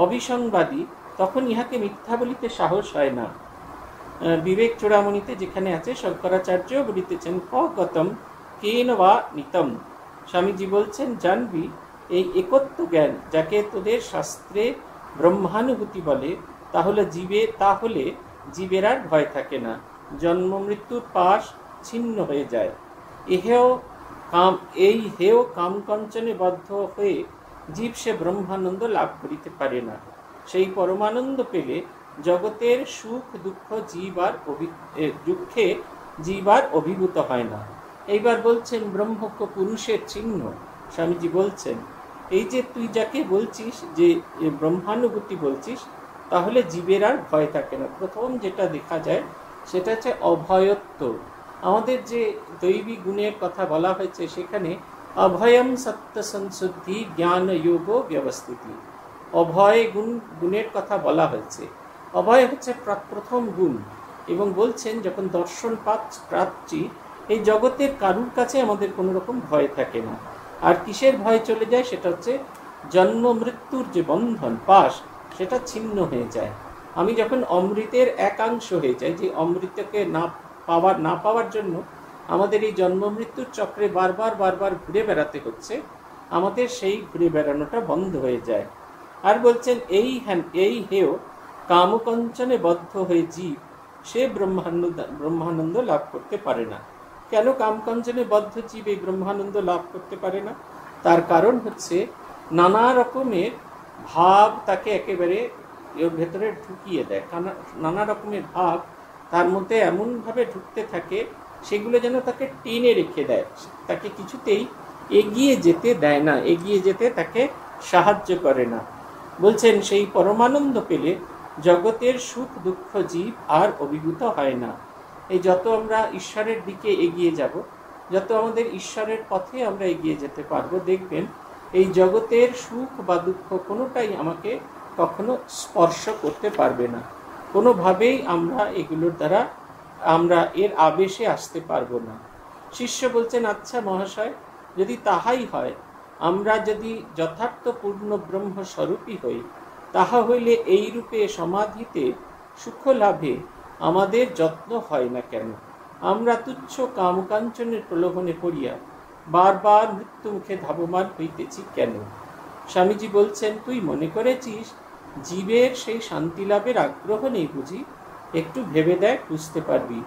অবিসংবাদী, তখন ইহাকে মিথ্যা বলিতে সাহস হয় না। বিবেক চূড়ামণিতে যেখানে আছে, শঙ্করাচার্য বলিতেছেন ক গতম কেন বা নিতম। স্বামীজি বলছেন, জানবি এই একত্ব জ্ঞান যাকে তোদের শাস্ত্রে ব্রহ্মানুভূতি বলে, তাহলে জীবের আর ভয় থাকে না, জন্ম মৃত্যুর পাশ ছিন্ন হয়ে যায়। এই হেয় কামকঞ্চনে বদ্ধ হয়ে জীব সে ব্রহ্মানন্দ লাভ করিতে পারে না। সেই পরমানন্দ পেলে জগতের সুখ দুঃখ জীব আর অভিভূত হয় না। এইবার বলছেন ব্রহ্মজ্ঞ পুরুষের চিহ্ন। স্বামীজি বলছেন, এই যে তুই যাকে বলছিস, যে ব্রহ্মানুভূতি বলছিস, তাহলে জীবের আর ভয় থাকে না। প্রথম যেটা দেখা যায় সেটা হচ্ছে অভয়ত্ব। আমাদের যে দৈবী গুণের কথা বলা হয়েছে, সেখানে অভয়ম সত্য সংশুদ্ধি জ্ঞান যোগ ব্যবস্থিতি, অভয় গুণের কথা বলা হয়েছে। অভয় হচ্ছে প্রথম গুণ। এবং বলছেন, যখন দর্শন প্রাপ্তি, এই জগতের কারুর কাছে আমাদের কোনো রকম ভয় থাকে না। আর কিসের ভয় চলে যায়, সেটা হচ্ছে জন্ম মৃত্যুর যে বন্ধন পাশ, সেটা ছিন্ন হয়ে যায়। আমি যখন অমৃতের একাংশ হয়ে যাই, যে অমৃতকে না পাওয়ার জন্য আমাদের এই জন্ম মৃত্যুর চক্রে বারবার ঘুরে বেড়াতে হচ্ছে, আমাদের সেই ঘুরে বেড়ানোটা বন্ধ হয়ে যায়। আর বলছেন, এই হেয় কামকঞ্চনে বদ্ধ হয়ে জীব সে ব্রহ্মানন্দ লাভ করতে পারে না। কেন কামকঞ্চনে বদ্ধ জীব এই ব্রহ্মানন্দ লাভ করতে পারে না? তার কারণ হচ্ছে নানা রকমের ভাব তাকে একেবারে ভেতরে ঢুকিয়ে দেয়। নানা রকমের ভাব তার মধ্যে এমনভাবে ঢুকতে থাকে, সেগুলো যেন তাকে টেনে রেখে দেয়, তাকে কিছুতেই এগিয়ে যেতে দেয় না, এগিয়ে যেতে তাকে সাহায্য করে না। বলছেন, সেই পরমানন্দ পেলে জগতের সুখ দুঃখ জীব আর অভিভূত হয় না। এই যত আমরা ঈশ্বরের দিকে এগিয়ে যাব, যত আমাদের ঈশ্বরের পথে আমরা এগিয়ে যেতে পারবো, দেখবেন এই জগতের সুখ বা দুঃখ কোনোটাই আমাকে কখনো স্পর্শ করতে পারবে না। কোনোভাবেই আমরা এগুলোর দ্বারা আমরা এর আবেশে আসতে পারবো না। শিষ্য বলছেন, আচ্ছা মহাশয়, যদি তাহাই হয়, আমরা যদি যথার্থ পূর্ণ ব্রহ্মস্বরূপী হই, তাহা হইলে এই রূপে সমাধিতে সুখ লাভে আমাদের যত্ন হয় না কেন? আমরা তুচ্ছ কামকাঞ্চনের প্রলোভনে পড়িয়া বারবার মৃত্যুমুখে ধাবমান হইতেছি কেন? স্বামীজি বলছেন, তুই মনে করেছিস জীবের সেই শান্তি লাভের আগ্রহ নেই বুঝি? একটু ভেবে দেখ, বুঝতে পারবি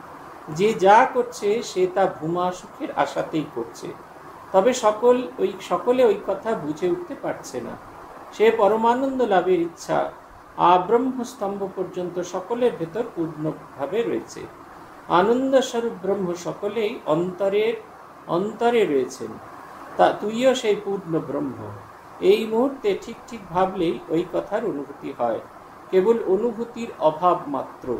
যে যা করছে সে তা ভূমা সুখের আশাতেই করছে। তবে সকলে ওই কথা বুঝে উঠতে পারছে না। সে পরমানন্দ লাভের ইচ্ছা আব্রহ্মস্তম্ভ পর্যন্ত সকলের ভেতর পূর্ণভাবে রয়েছে। আনন্দস্বরূপ ব্রহ্ম সকলেই অন্তরে রয়েছেন, তা তুইও সেই পূর্ণ ব্রহ্ম। এই মুহূর্তে ঠিক ভাবলেই ওই কথার অনুভূতি হয়। केवल अनुभूतिर अभाव मात्र।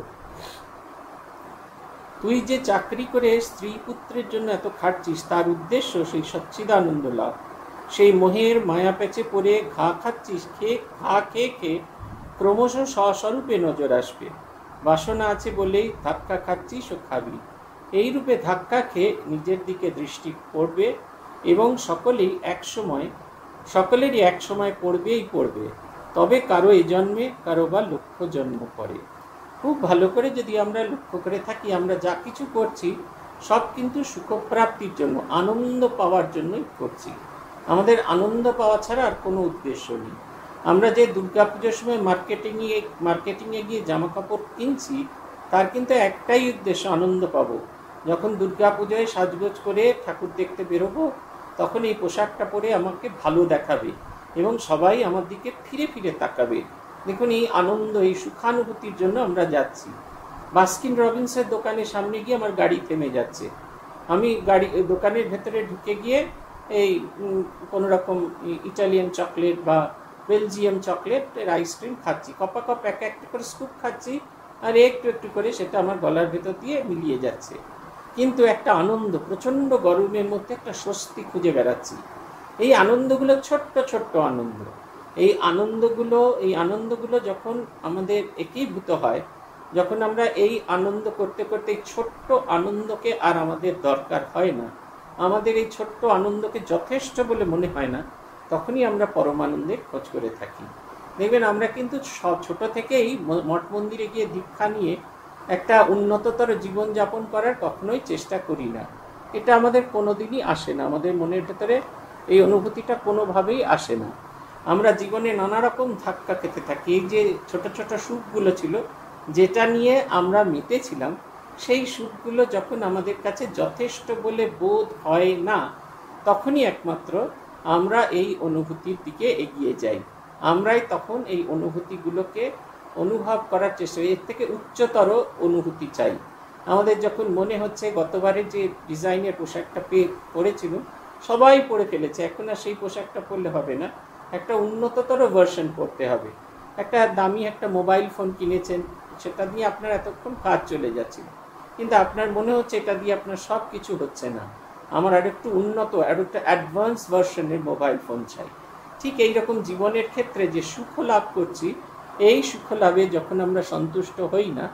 तुई जे चाकरी करे स्त्री पुत्रेर जन्य एत खाटछिस तार उद्देश्य सेई सच्चिदानंद लाभ, सेई मोहेर माया पेचे पड़े घा खाटछिस, घा खेये खेये क्रमश स्वस्वरूपे नजर आसबे। वासना आछे बोलेई धक्का खाटछिस ओ खाबी, एई रूपे धक्का खेये निजेर दिके दृष्टि पड़बे एबं सकलेरई एक समय पड़बेई पड़बे। तबे कारो ए जन्मे कारो बा लक्ष जन्म पड़े। खूब भालो करे यदि आमरा लक्ष्य करे थाकी आमरा जा किछु करछि सब किन्तु सुखप्राप्तिर जन्य, आनंद पावार जन्यई करछि। आमादेर आनंद पावा छाड़ा आर कोनो उद्देश्य नेई। आमरा जे दुर्गापूजार समय मार्केटिंगे गिये जामा कापड़ किनछि तार किन्तु एकटाई उद्देश्य, आनंद पाबो। जखन दुर्गापूजाय साजगोज करे ठाकुर देखते बेरोबो तखन एई पोशाकटा परे आमाके भालो देखाबे एबं सबाई आमार दिके फिरे फिरे ताकाबे। देखुन ये आनंद ये सुखानुभूतिर जन्य आमरा जाच्छि। बास्किन रबिन्सर दोकाने सामने गिये आमार गाड़ी थेमे जाच्छे, आमी गाड़ी दोकानेर भेतरे ढुके गिये एई कोनो रकम इटालियान चकलेट बा बेलजियम चकलेट एर आइसक्रीम खाच्छि, कपा कप एक एक करे स्कूप खाच्छि आर एकटु एकटु करे सेटा आमार गलार भेतर दिये मिलिये जाच्छे। किन्तु एकटा आनंद प्रचंड गरमेर मध्ये एकटा स्वस्ति खुंजे बेड़ाच्छि। एई आनंदगुलो छोट्ट छोट्ट आनंद, এই আনন্দগুলো যখন আমাদের একীভূত হয়, যখন আমরা এই আনন্দ করতে করতে ছোট্ট আনন্দকে আর আমাদের দরকার হয় না, আমাদের এই ছোট্ট আনন্দকে যথেষ্ট বলে মনে হয় না, তখনই আমরা পরমানন্দের খোঁজ করে থাকি। দেখবেন আমরা কিন্তু ছোট থেকেই মঠ মন্দিরে গিয়ে দীক্ষা নিয়ে একটা উন্নততর জীবনযাপন করার কখনোই চেষ্টা করি না। এটা আমাদের কোনোদিনই আসে না, আমাদের মনের ভেতরে এই অনুভূতিটা কোনোভাবেই আসে না। আমরা জীবনে নানা রকম ধাক্কা খেতে থাকি। এই যে ছোট ছোট সুখগুলো ছিল যেটা নিয়ে আমরা মেতেছিলাম, সেই সুখগুলো যখন আমাদের কাছে যথেষ্ট বলে বোধ হয় না, তখনই একমাত্র আমরা এই অনুভূতির দিকে এগিয়ে যাই। আমরাই তখন এই অনুভূতিগুলোকে অনুভব করার চেষ্টা, এর থেকে উচ্চতর অনুভূতি চাই। আমাদের যখন মনে হচ্ছে গতবারে যে ডিজাইনের পোশাকটা পরেছিল সবাই পরে ফেলেছে, এখন আর সেই পোশাকটা পরলে হবে না, একটা উন্নততর ভার্সন করতে হবে। একটা দামি একটা মোবাইল ফোন কিনেছেন, সেটা দিয়ে আপনার এতক্ষণ কাজ চলে যাচ্ছে, কিন্তু আপনার মনে হচ্ছে এটা দিয়ে আপনার সব কিছু হচ্ছে না, আমার আর একটু উন্নত আর একটা অ্যাডভান্স ভার্সনের মোবাইল ফোন চাই। ঠিক এই রকম জীবনের ক্ষেত্রে যে সুখ লাভ করছি, এই সুখ লাভে যখন আমরা সন্তুষ্ট হই না,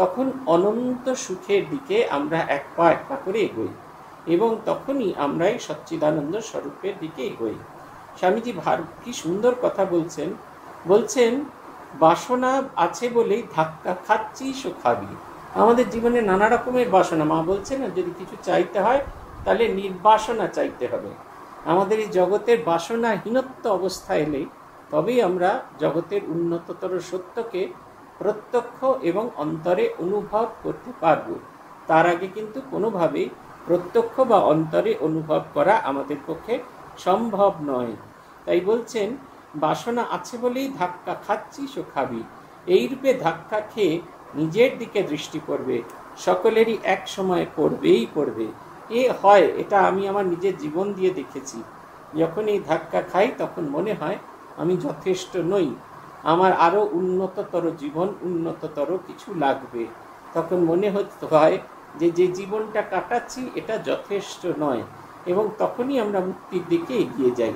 তখন অনন্ত সুখের দিকে আমরা এক পা করে এগোই এবং তখনই আমরাই সচ্চিদানন্দ স্বরূপের দিকে এগোই। স্বামীজি কি সুন্দর কথা বলছেন বাসনা আছে বলেই ধাক্কা খাচ্ছিস ও খাবি। আমাদের জীবনে নানা রকমের বাসনা, মা বলছেন যদি কিছু চাইতে হয় তাহলে নির্বাসনা চাইতে হবে। আমাদের এই জগতের বাসনাহীনত্ব অবস্থা এলে তবেই আমরা জগতের উন্নততর সত্যকে প্রত্যক্ষ এবং অন্তরে অনুভব করতে পারব। তার আগে কিন্তু কোনোভাবেই প্রত্যক্ষ বা অন্তরে অনুভব করা আমাদের পক্ষে সম্ভব নয়। তাই বলছেন বাসনা আছে বলেই ধাক্কা খাচ্ছিস ও খাবি, এইরূপে ধাক্কা খেয়ে নিজের দিকে দৃষ্টি পড়বে, সকলেরই এক সময় পড়বেই পড়বে। এ হয়, এটা আমি আমার নিজের জীবন দিয়ে দেখেছি। যখন এই ধাক্কা খাই তখন মনে হয় আমি যথেষ্ট নই, আমার আরও উন্নততর জীবন, উন্নততর কিছু লাগবে। তখন মনে হয় যে যে জীবনটা কাটাচ্ছি এটা যথেষ্ট নয় এবং তখনই আমরা মুক্তির দিকে এগিয়ে যাই।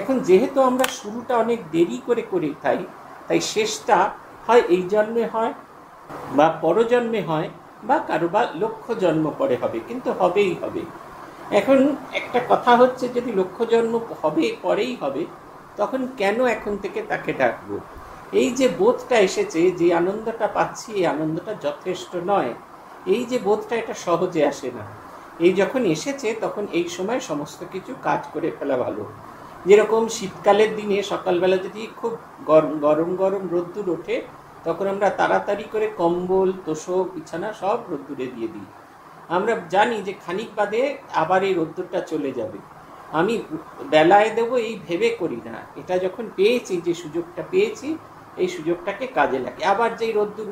এখন যেহেতু আমরা শুরুটা অনেক দেরি করে তাই শেষটা হয় এই জন্মে হয় বা পরজন্মে হয় বা কারো বা লক্ষ জন্ম পরে হবে, কিন্তু হবেই হবে। এখন একটা কথা হচ্ছে যদি লক্ষ জন্ম হবে পরেই হবে, তখন কেন এখন থেকে তাকে ডাকবো? এই যে বোধটা এসেছে, যে আনন্দটা পাচ্ছি এই আনন্দটা যথেষ্ট নয়, এই যে বোধটা এটা সহজে আসে না। এই যখন এসেছে তখন এই সময় সমস্ত কিছু কাজ করে ফেলা ভালো। যেরকম শীতকালের দিনে সকালবেলা যদি খুব গরম গরম রোদ্দুর ওঠে তখন আমরা তাড়াতাড়ি করে কম্বল, তোষক, বিছানা সব রোদ্দুরে দিয়ে দিই। আমরা জানি যে খানিক বাদে আবার এই রোদ্দুরটা চলে যাবে, আমি বেলায় দেবো এই ভেবে করি না। এটা যখন পেয়েছি, যে সুযোগটা পেয়েছি এই সুযোগটাকে কাজে লাগে। আবার যেই রোদ্দুর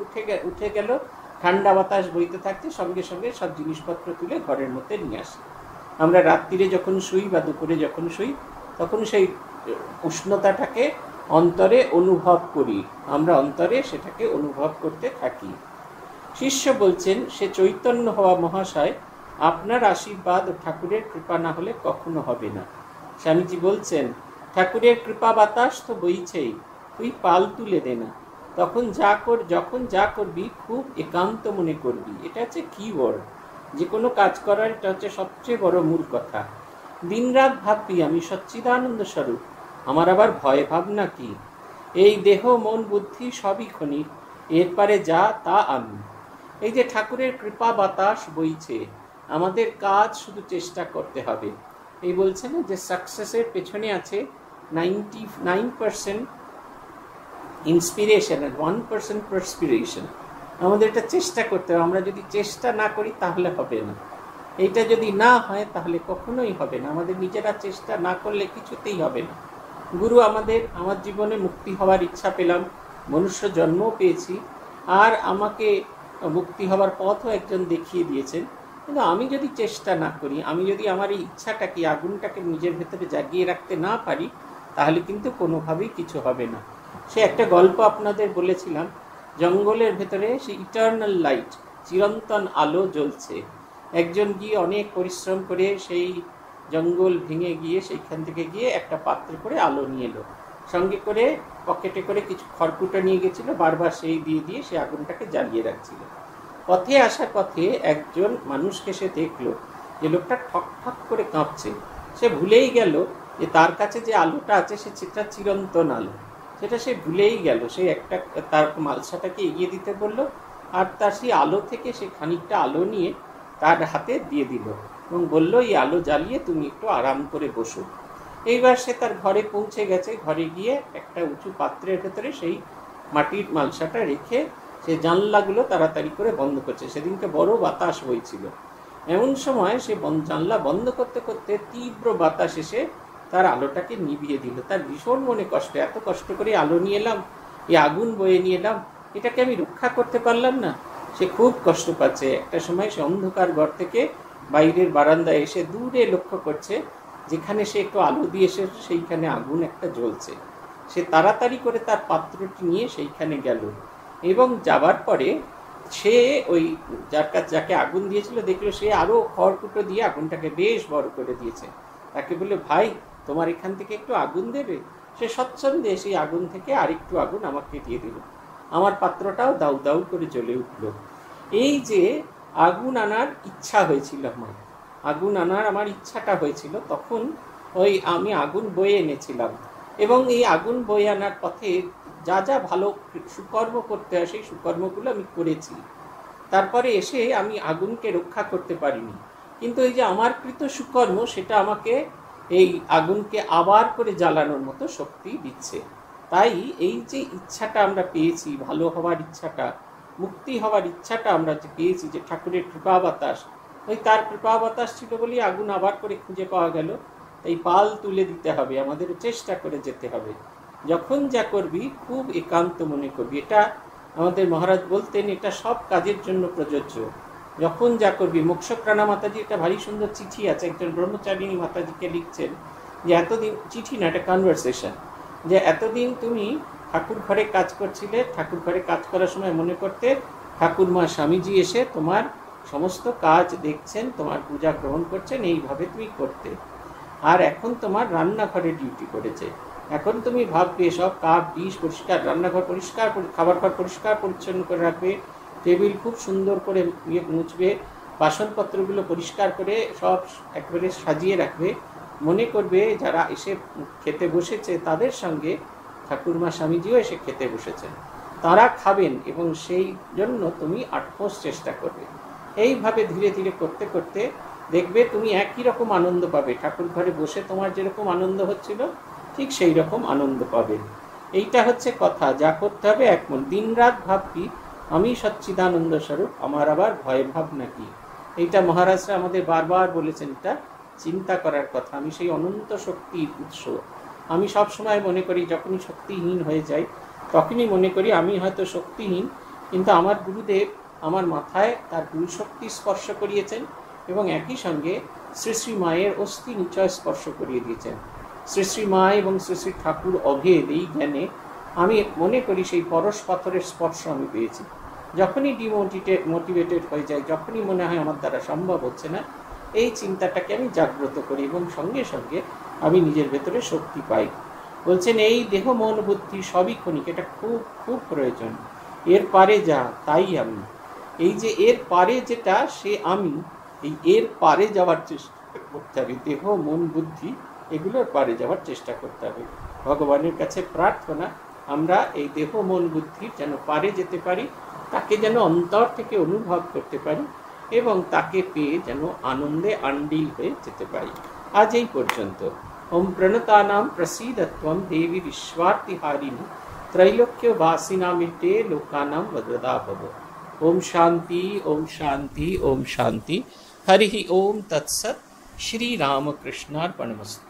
উঠে গেল, ঠান্ডা বাতাস বইতে থাকতে সঙ্গে সঙ্গে সব জিনিসপত্র তুলে ঘরের মধ্যে নিয়ে আসি। আমরা রাত্রিরে যখন শুই বা দুপুরে যখন শুই তখন সেই উষ্ণতাটাকে अंतरे अनुभव करी आमरा अंतरे सेटाके अनुभव करते थाकी। शिष्य बोलछेन से चैतन्य हवा महाशय आपनार आशीर्वाद और ठाकुरेर कृपा ना होले कखनो होबे ना। स्वामीजी बोलछेन ठाकुरेर कृपा बतास तो बइछेई तुई पाल तुले देना तखन जा कर जखन जा करबि खूब एकांत मने करबि। एटा हच्छे कीवर्ड जे कोनो काज करार एटा हच्छे सबचेये बड़ो मूल कथा। दिन रात भाबि आमि सच्चिदानंद स्वरूप आमार आबार भय भावना कि एई देह मन बुद्धि सबई क्षणिक एर पारे जा ता आमि। एई जे ठाकुरेर कृपा बतास बइछे आमादेर काज शुधु चेष्टा करते हबे। एई बोलछे ना जे सक्सेसेर पेछने आछे 99% इन्सपिरेशन और 1% परस्पिरेशन। आमादेर एटा चेष्टा करते हबे। आमरा जोदि चेष्टा ना करी ताहले हबे ना, एटा जोदि ना हय ताहले कखनोई हबे ना। आमादेर निजेरा चेष्टा ना करले किछुतेई हबे ना। गुरु आमादेर आमार जीवने मुक्ति हवार इच्छा पेलाम, मनुष्य जन्मो पेयेछि आर आमाके मुक्ति हवार पथो एकजन देखिए दिएछेन, किन्तु आमी जोदि चेष्टा ना करी, आमी जोदि आमार एई इच्छाटाके आगुनटाके निजेर भितरे जागिए राखते ना पारी ताहले किन्तु कोनोभाबेई किछु हबे ना। से एकटा गल्प आपनादेर बोलेछिलाम, जंगलेर भितरे से इटार्नल लाइट चिरंतन आलो ज्वलछे। एकजन गिये अनेक परिश्रम करे सेई जंगल भेंगे गिये सेखान थेके गिये एकटा पात्रे करे आलो निये एलो, संगे करे पकेटे करे किछु खड़कुटा निये गेछिलो, बार बार सेई दिये दिये से आगुनटाके जालिये राखछिलो। पथे आसार पथे एकजन मानुषके से देखलो जे लोकटा ठक ठक करे काँपछे। से भुलेई गेलो जे तार काछे जे आलोटा आछे सेटा चिरंतन आलो, सेटा से भुलेई गेलो। से एकटा तार मालसाटाके एगिये दिते बोललो आर तार सेई आलो थेके से खानिकटा आलो निये तार हाते दिये दिलो এবং বলল এই আলো জ্বালিয়ে তুমি একটু আরাম করে বসো। এইবার সে তার ঘরে পৌঁছে গেছে। ঘরে গিয়ে একটা উঁচু পাত্রের ভেতরে সেই মাটির মালসাটা রেখে সে জানলাগুলো তাড়াতাড়ি করে বন্ধ করছে। সেদিনকে বড় বাতাস হয়েছিল। এমন সময় সে জানলা বন্ধ করতে করতে তীব্র বাতাস এসে তার আলোটাকে নিভিয়ে দিল। তার ভীষণ মনে কষ্ট, এত কষ্ট করে আলো নিয়ে এলাম, এই আগুন বয়ে নিয়ে এলাম, এটাকে আমি রক্ষা করতে পারলাম না। সে খুব কষ্ট পাচ্ছে। একটা সময় সে অন্ধকার ঘর থেকে বাইরের বারান্দায় এসে দূরে লক্ষ্য করছে যেখানে সে একটু আলো দিয়ে এসে সেইখানে আগুন একটা জ্বলছে। সে তাড়াতাড়ি করে তার পাত্রটি নিয়ে সেইখানে গেল এবং যাবার পরে সে ওই যার কাছে যাকে আগুন দিয়েছিল দেখলো সে আরও খড়কুটো দিয়ে আগুনটাকে বেশ বড় করে দিয়েছে। তাকে বললো, ভাই তোমার এখান থেকে একটু আগুন দেবে? সে স্বচ্ছন্দে সেই আগুন থেকে আরেকটু আগুন আমাকে দিয়ে দিল। আমার পাত্রটাও দাউ দাউ করে জ্বলে উঠল। এই যে আগুন আনার ইচ্ছা হয়েছিল আমার, আগুন আনার আমার ইচ্ছাটা হয়েছিল তখন ওই আমি আগুন বয়ে এনেছিলাম এবং এই আগুন বয়ে আনার পথে যা যা ভালো সুকর্ম করতে হয় সেই সুকর্মগুলো আমি করেছি। তারপরে এসে আমি আগুনকে রক্ষা করতে পারিনি, কিন্তু এই যে আমার কৃত সুকর্ম সেটা আমাকে এই আগুনকে আবার করে জ্বালানোর মতো শক্তি দিচ্ছে। তাই এই যে ইচ্ছাটা আমরা পেয়েছি, ভালো হওয়ার ইচ্ছাটা, মুক্তি হওয়ার ইচ্ছাটা আমরা যে পেয়েছি, যে ঠাকুরের কৃপা বাতাস, ওই তার কৃপা বাতাস ছিল বলেই আগুন আবার করে খুঁজে পাওয়া গেল। তাই পাল তুলে দিতে হবে, আমাদের চেষ্টা করে যেতে হবে। যখন যা করবি খুব একান্ত মনে করবি। এটা আমাদের মহারাজ বলতেন এটা সব কাজের জন্য প্রযোজ্য। যখন যা করবি মোক্ষপ্রাণা মাতাজি একটা ভারী সুন্দর চিঠি আছে, একজন ব্রহ্মচারিণী মাতাজিকে লিখছেন যে এতদিন, চিঠি না এটা কনভারসেশন, যে এতদিন তুমি ঠাকুর ঘরে কাজ করছিলে, ঠাকুর ঘরে কাজ করার সময় মনে করতে ঠাকুরমা স্বামীজি এসে তোমার সমস্ত কাজ দেখছেন, তোমার পূজা গ্রহণ করছেন, এইভাবে তুমি করতে। আর এখন তোমার রান্নাঘরে ডিউটি করেছে, এখন তুমি ভাববে সব কাপ ডিশ পরিষ্কার, রান্নাঘর পরিষ্কার, খাবার ঘর পরিষ্কার পরিচ্ছন্ন করে রাখবে, টেবিল খুব সুন্দর করে মুছবে, বাসনপত্রগুলো পরিষ্কার করে সব একবারে সাজিয়ে রাখবে। মনে করবে যারা এসে খেতে বসেছে তাদের সঙ্গে ঠাকুরমা স্বামীজিও এসে খেতে বসেছেন, তারা খাবেন এবং সেই জন্য তুমি আটপোস চেষ্টা করবে। এইভাবে ধীরে ধীরে করতে করতে দেখবে তুমি একই রকম আনন্দ পাবে। ঠাকুর ঘরে বসে তোমার যেরকম আনন্দ হচ্ছিল ঠিক সেই রকম আনন্দ পাবে। এইটা হচ্ছে কথা। যা করতে হবে এক মন, দিন রাত ভাববি আমি সচ্চিদানন্দ স্বরূপ, আমার আবার ভয় ভাব নাকি। এইটা মহারাজরা আমাদের বারবার বলেছেন, এটা চিন্তা করার কথা। আমি সেই অনন্ত শক্তির উৎস। আমি সব সময় মনে করি যখনই শক্তিহীন হয়ে যাই তখনই মনে করি আমি হয়তো শক্তিহীন, কিন্তু আমার গুরুদেব আমার মাথায় তার গুরু শক্তি স্পর্শ করিয়েছেন এবং একই সঙ্গে শ্রী শ্রী মায়ের অস্থি নিচয় স্পর্শ করিয়ে দিয়েছেন। श्री श्री मा एवं श्री श्री ठाकुर अभेद এই জ্ঞানে আমি মনে করি সেই পরশ পাথরের স্পর্শ আমি পেয়েছি। যখনই ডিমোটিভেটেড হয়ে যায়, যখনই মনে হয় আমার দ্বারা সম্ভব হচ্ছে না, এই চিন্তাটাকে আমি জাগ্রত করি এবং সঙ্গে সঙ্গে আমি নিজের ভেতরে শক্তি পাই। বলছেন এই দেহ মন বুদ্ধি সবই ক্ষণিক, এটা খুব খুব প্রয়োজন, এর পারে যা তাই আমি। এই যে এর পারে যেটা সে আমি, এই এর পারে যাওয়ার চেষ্টা করতে হবে, দেহ মন বুদ্ধি এগুলোর পারে যাওয়ার চেষ্টা করতে হবে। ভগবানের কাছে প্রার্থনা আমরা এই দেহ মন বুদ্ধির যেন পারে যেতে পারি, তাকে যেন অন্তর থেকে অনুভব করতে পারি এবং তাকে পেয়ে যেন আনন্দে আন্ডিল হয়ে যেতে পারি। আজ এই পর্যন্ত। ওম প্রণতানাম প্রসীদত্বম দেবী বিশ্বর্তিহারিণী त्रैलोक्यवासिनामिते लोकानां वद्रदा भव। ओम शांति ओम शांति ओम शांति। हरि ओम तत्सत्। श्री रामकृष्णार्पणमस्तु।